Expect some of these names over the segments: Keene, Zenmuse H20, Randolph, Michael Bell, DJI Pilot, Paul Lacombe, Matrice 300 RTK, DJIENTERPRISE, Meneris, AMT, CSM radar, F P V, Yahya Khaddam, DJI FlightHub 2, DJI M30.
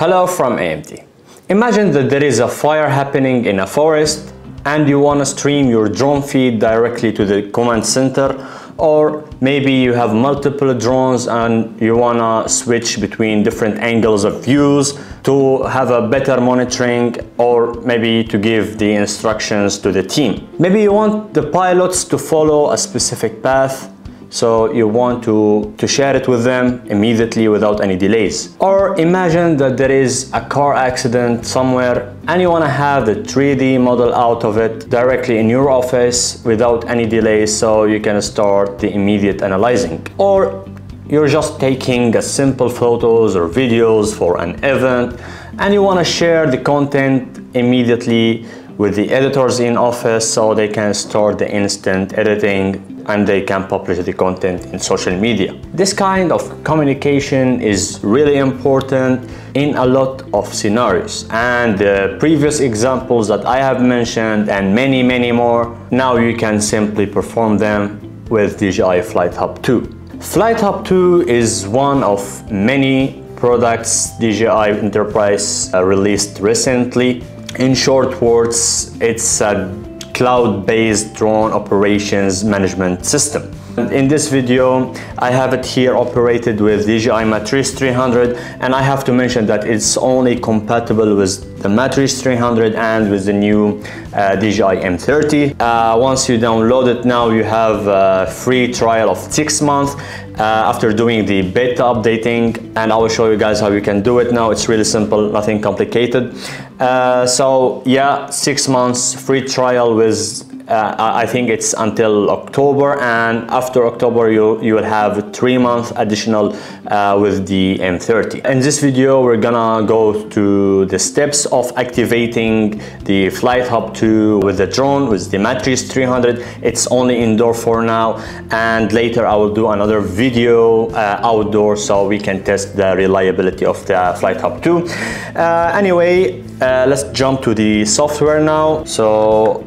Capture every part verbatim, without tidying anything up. Hello from A M T. Imagine that there is a fire happening in a forest and you want to stream your drone feed directly to the command center, or maybe you have multiple drones and you want to switch between different angles of views to have a better monitoring, or maybe to give the instructions to the team. Maybe you want the pilots to follow a specific path, so you want to, to share it with them immediately without any delays. Or imagine that there is a car accident somewhere and you want to have the three D model out of it directly in your office without any delays, so you can start the immediate analyzing. Or you're just taking a simple photos or videos for an event and you want to share the content immediately with the editors in office, so they can start the instant editing and they can publish the content in social media. This kind of communication is really important in a lot of scenarios, and the previous examples that I have mentioned and many many more, now you can simply perform them with D J I FlightHub two. FlightHub two is one of many products D J I Enterprise released recently. In short words, it's a cloud-based drone operations management system. And in this video, I have it here operated with D J I Matrice three hundred, and I have to mention that it's only compatible with the Matrice three hundred and with the new uh, D J I M thirty. Uh, once you download it, now you have a free trial of six months uh, after doing the beta updating, and I will show you guys how you can do it now. It's really simple, nothing complicated. Uh, so yeah, six months free trial with Uh, I think it's until October, and after October you, you will have three months additional uh, with the M thirty. In this video we're gonna go to the steps of activating the FlightHub two with the drone, with the Matrice three hundred. It's only indoor for now, and later I will do another video uh, outdoor, so we can test the reliability of the FlightHub two. Uh, anyway, uh, let's jump to the software now. So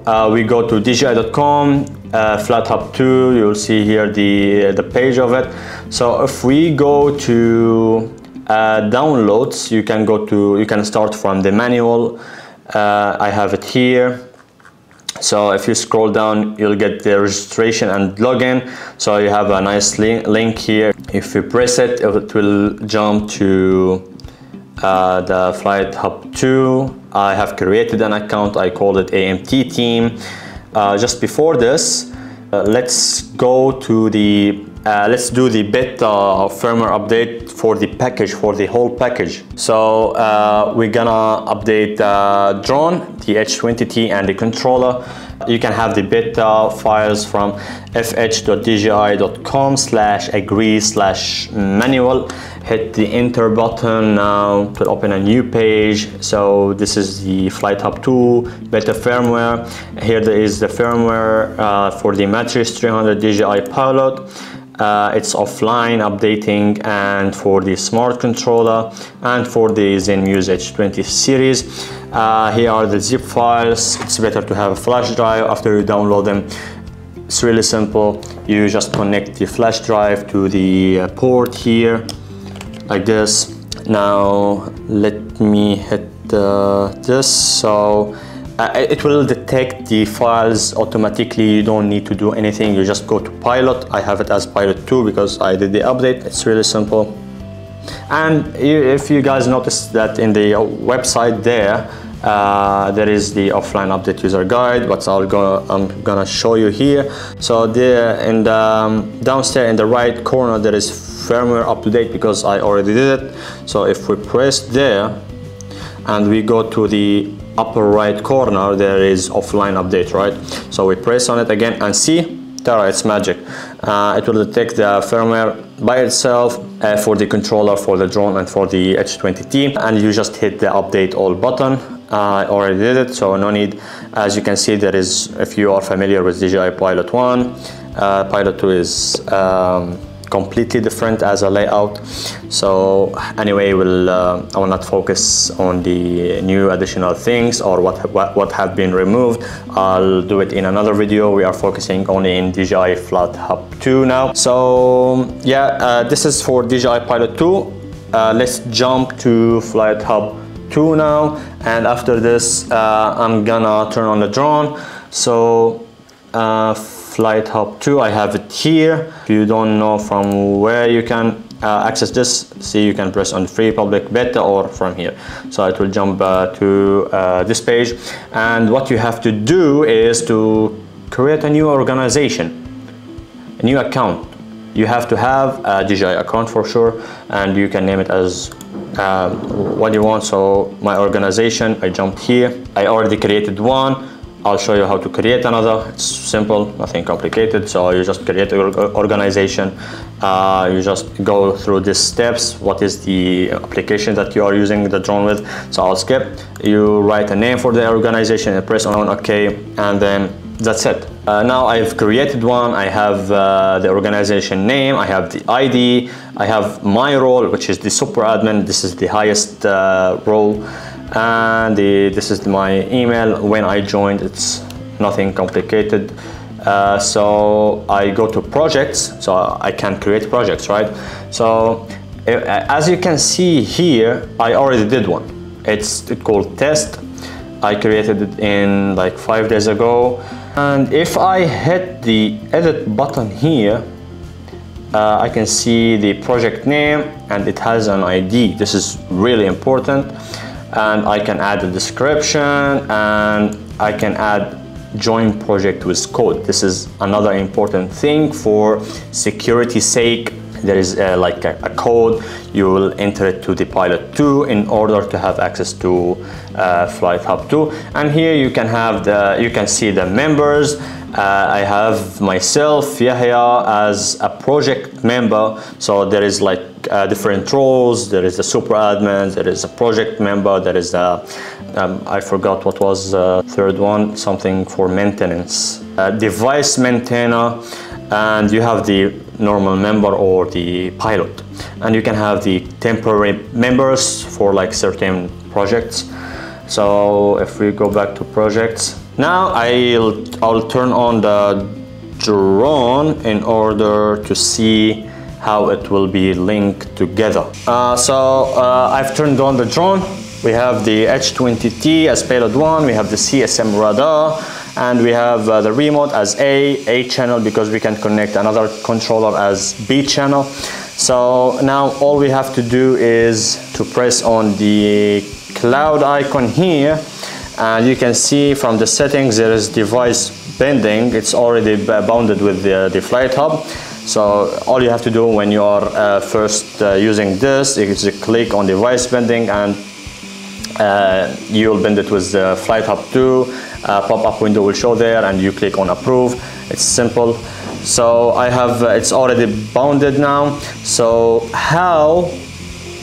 uh, we go to D J I dot com, uh, FlightHub two. You'll see here the the page of it. So if we go to uh, downloads, you can go to you can start from the manual. Uh, I have it here. So if you scroll down, you'll get the registration and login. So you have a nice li link here. If you press it, it will jump to Uh, the FlightHub two. I have created an account, I called it A M T team. Uh, just before this, uh, let's go to the uh, let's do the beta firmware update for the package, for the whole package. So uh, we're gonna update the drone, the H twenty T and the controller. You can have the beta files from f h dot d j i dot com slash agree slash manual. Hit the enter button now to open a new page. So this is the FlightHub two beta firmware. Here there is the firmware uh, for the Matrice three hundred D J I Pilot. Uh, it's offline updating, and for the smart controller, and for the Zenmuse H twenty series. Uh, here are the zip files. It's better to have a flash drive after you download them. It's really simple. You just connect the flash drive to the port here, like this. Now let me hit uh, this. So Uh, it will detect the files automatically. You don't need to do anything. You just go to Pilot. I have it as Pilot two because I did the update. It's really simple. And if you guys notice that in the website there, uh, there is the offline update user guide, but I'll go, I'm gonna show you here. So there, in the um, downstairs in the right corner, there is firmware up to date because I already did it. So if we press there and we go to the upper right corner, there is offline update, right? So we press on it again and see, Tara, it's magic. Uh, it will detect the firmware by itself uh, for the controller, for the drone, and for the H twenty T, and you just hit the update all button. I uh, already did it, so no need. As you can see, there is, if you are familiar with D J I Pilot one, uh, Pilot two is um, completely different as a layout. So anyway, we'll uh, I will not focus on the new additional things or what, what what have been removed. I'll do it in another video. We are focusing only in D J I FlightHub two now. So yeah, uh, this is for D J I Pilot two. Uh, let's jump to FlightHub two now, and after this uh, I'm gonna turn on the drone. So uh, FlightHub two, I have it here. If you don't know from where you can uh, access this, see, you can press on free public beta or from here. So it will jump uh, to uh, this page, and what you have to do is to create a new organization, a new account. You have to have a D J I account for sure, and you can name it as uh, what you want. So my organization, I jumped here, I already created one. I'll show you how to create another. It's simple, nothing complicated. So you just create an organization. Uh, you just go through these steps. What is the application that you are using the drone with? So I'll skip. You write a name for the organization and press on OK, and then that's it. Uh, now I've created one. I have uh, the organization name, I have the I D, I have my role, which is the super admin. This is the highest uh, role, and the, this is my email when I joined. It's nothing complicated. Uh, so I go to projects, so I can create projects, right? So as you can see here, I already did one. It's called test. I created it in like five days ago. And if I hit the edit button here, uh, I can see the project name, and it has an I D. This is really important. And I can add a description, and I can add join project with code. This is another important thing for security sake. There is uh, like a, a code. You will enter it to the Pilot two in order to have access to uh, FlightHub two. And here you can have the, you can see the members. Uh, I have myself, Yahya, as a project member. So there is like uh, different roles. There is a super admin, there is a project member, there is a, um, I forgot what was the third one, something for maintenance. Uh, device maintainer, and you have the normal member or the pilot. And you can have the temporary members for like certain projects. So if we go back to projects, now I'll, I'll turn on the drone in order to see how it will be linked together. Uh, so uh, I've turned on the drone. We have the H twenty T as Pilot one, we have the C S M radar, and we have uh, the remote as A, A channel, because we can connect another controller as B channel. So now all we have to do is to press on the cloud icon here, and you can see from the settings there is device binding. It's already bounded with the, the FlightHub. So all you have to do when you are uh, first uh, using this is to click on device binding, and uh, you'll bend it with the FlightHub two. Uh, pop-up window will show there, and you click on approve. It's simple. So I have uh, it's already bounded now. So how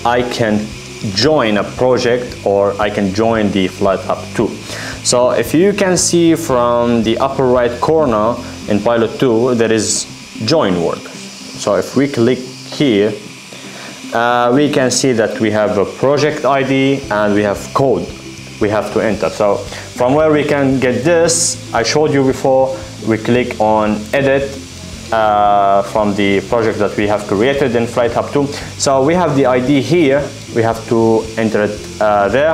I can join a project, or I can join the FlightHub two. So if you can see from the upper right corner in Pilot two, there is join word. So if we click here, uh, we can see that we have a project I D and we have code we have to enter. So from where we can get this, I showed you before, we click on edit uh, from the project that we have created in FlightHub two. So we have the I D here, we have to enter it uh, there.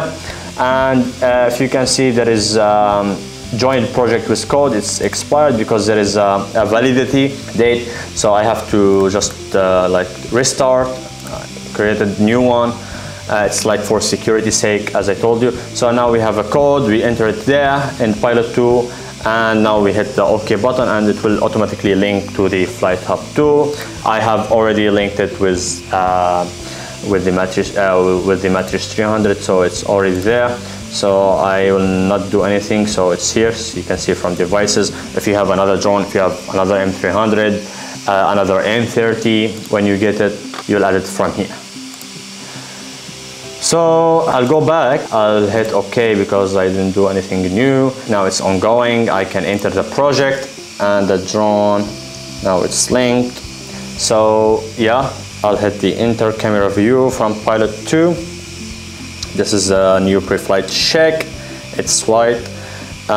And uh, if you can see, there is um, joint project with code. It's expired because there is a, a validity date. So I have to just uh, like restart, uh, create a new one. Uh, it's like for security sake, as I told you. So now we have a code, we enter it there in Pilot two, and now we hit the OK button, and it will automatically link to the FlightHub two. I have already linked it with uh, with the Matrice uh, with the Matrice three hundred, so it's already there. So I will not do anything. So it's here. So you can see from devices. If you have another drone, if you have another M three hundred, uh, another M thirty, when you get it, you'll add it from here. So I'll go back, I'll hit OK because I didn't do anything new. Now it's ongoing, I can enter the project and the drone, now it's linked. So yeah, I'll hit the enter camera view from Pilot two. This is a new pre-flight check, it's white. Uh,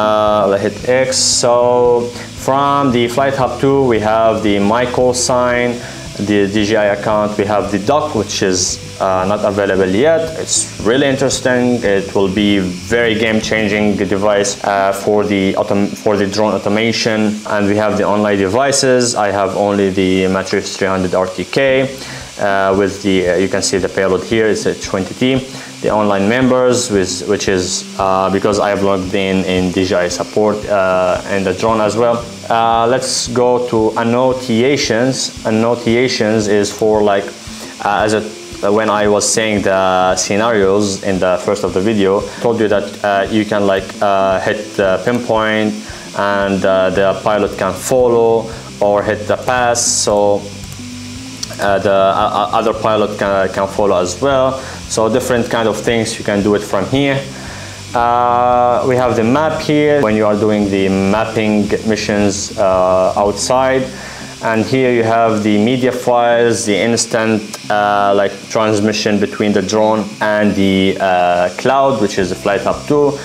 I'll hit X. So from the FlightHub two, we have the my call sign, the D J I account, we have the dock, which is uh, not available yet. It's really interesting. It will be very game-changing device uh, for the autom for the drone automation. And we have the online devices. I have only the Matrice three hundred R T K. Uh, with the, uh, you can see the payload here, it's a twenty T. The online members, with, which is uh, because I have logged in in D J I support uh, and the drone as well. Uh, let's go to annotations. Annotations is for like, uh, as a, when I was saying the scenarios in the first of the video, told you that uh, you can like uh, hit the pinpoint and uh, the pilot can follow or hit the pass. So Uh, the uh, other pilot can, can follow as well. So different kind of things, you can do it from here. Uh, we have the map here when you are doing the mapping missions uh, outside. And here you have the media files, the instant uh, like transmission between the drone and the uh, cloud, which is the FlightHub two.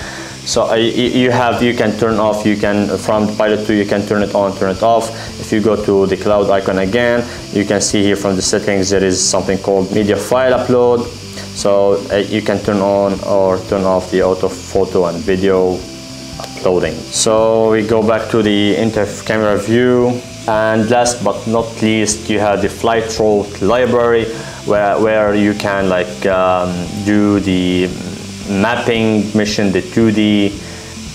So uh, you have, you can turn off, you can, from Pilot two, you can turn it on, turn it off. If you go to the cloud icon again, you can see here from the settings, there is something called media file upload. So uh, you can turn on or turn off the auto photo and video uploading. So we go back to the inter camera view. And last but not least, you have the flight route library where, where you can like um, do the mapping mission, the two D,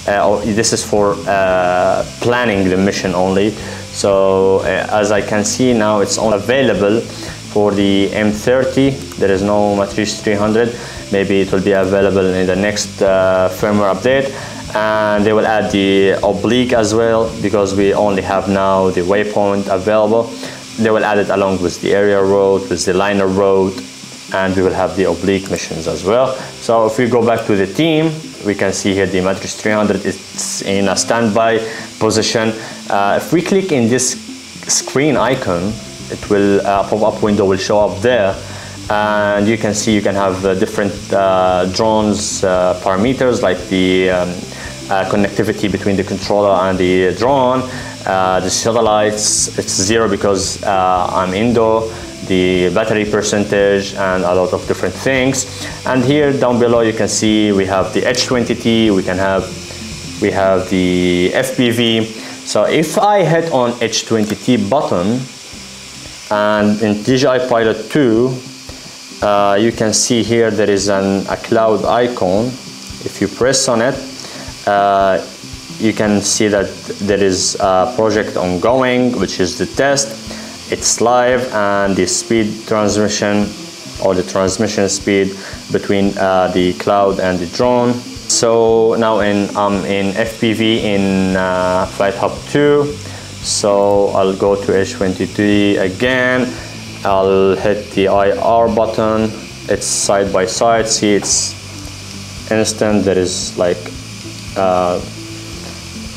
uh, this is for uh, planning the mission only. So uh, as I can see now, it's only available for the M thirty. There is no Matrice three hundred. Maybe it will be available in the next uh, firmware update, and they will add the oblique as well, because we only have now the waypoint available. They will add it along with the area road, with the liner road, and we will have the oblique missions as well. So if we go back to the team, we can see here the Matrice three hundred is in a standby position. Uh, if we click in this screen icon, it will uh, pop-up window will show up there, and you can see you can have uh, different uh, drones uh, parameters, like the um, uh, connectivity between the controller and the drone, uh, the satellites, it's zero because uh, I'm indoor, the battery percentage, and a lot of different things. And here down below you can see we have the H twenty T, we can have we have the F P V. So if I hit on H twenty T button and in D J I Pilot two, uh, you can see here there is an a cloud icon. If you press on it, uh, you can see that there is a project ongoing, which is the test. It's live, and the speed transmission or the transmission speed between uh, the cloud and the drone. So now in um, in F P V in uh, FlightHub two. So I'll go to H twenty-three again. I'll hit the I R button. It's side by side. See, it's instant. There is like uh,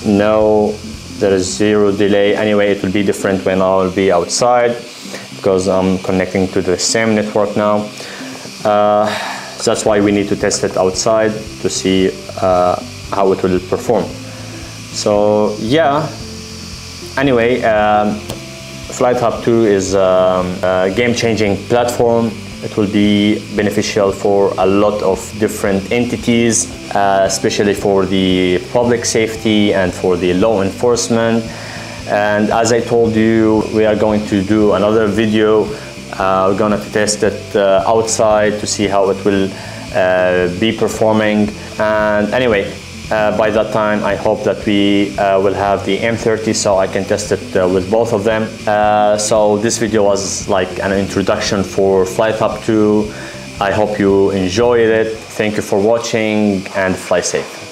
no. There is zero delay. Anyway, it will be different when I will be outside, because I'm connecting to the same network now. Uh, so that's why we need to test it outside to see uh, how it will perform. So yeah, anyway, um, FlightHub two is um, a game-changing platform. It will be beneficial for a lot of different entities, uh, especially for the public safety and for the law enforcement. And as I told you, we are going to do another video. Uh, we're going to test it uh, outside to see how it will uh, be performing. And anyway, uh, by that time, I hope that we uh, will have the M thirty, so I can test it uh, with both of them. Uh, so this video was like an introduction for FlightHub two. I hope you enjoyed it. Thank you for watching, and fly safe.